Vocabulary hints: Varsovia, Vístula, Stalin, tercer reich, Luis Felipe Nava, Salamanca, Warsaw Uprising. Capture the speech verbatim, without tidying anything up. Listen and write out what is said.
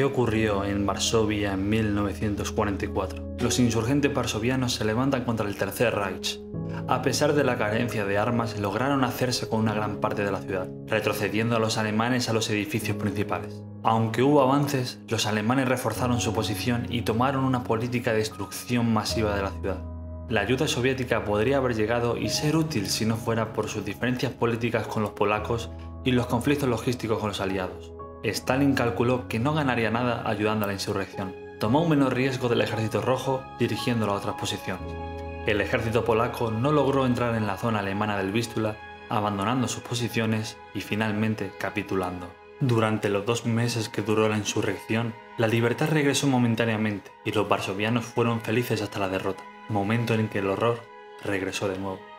que ocurrió en Varsovia en mil novecientos cuarenta y cuatro. Los insurgentes varsovianos se levantan contra el Tercer Reich. A pesar de la carencia de armas, lograron hacerse con una gran parte de la ciudad, retrocediendo a los alemanes a los edificios principales. Aunque hubo avances, los alemanes reforzaron su posición y tomaron una política de destrucción masiva de la ciudad. La ayuda soviética podría haber llegado y ser útil si no fuera por sus diferencias políticas con los polacos y los conflictos logísticos con los aliados. Stalin calculó que no ganaría nada ayudando a la insurrección. Tomó un menor riesgo del ejército rojo dirigiéndolo a otras posiciones. El ejército polaco no logró entrar en la zona alemana del Vístula, abandonando sus posiciones y finalmente capitulando. Durante los dos meses que duró la insurrección, la libertad regresó momentáneamente y los varsovianos fueron felices hasta la derrota, momento en que el horror regresó de nuevo.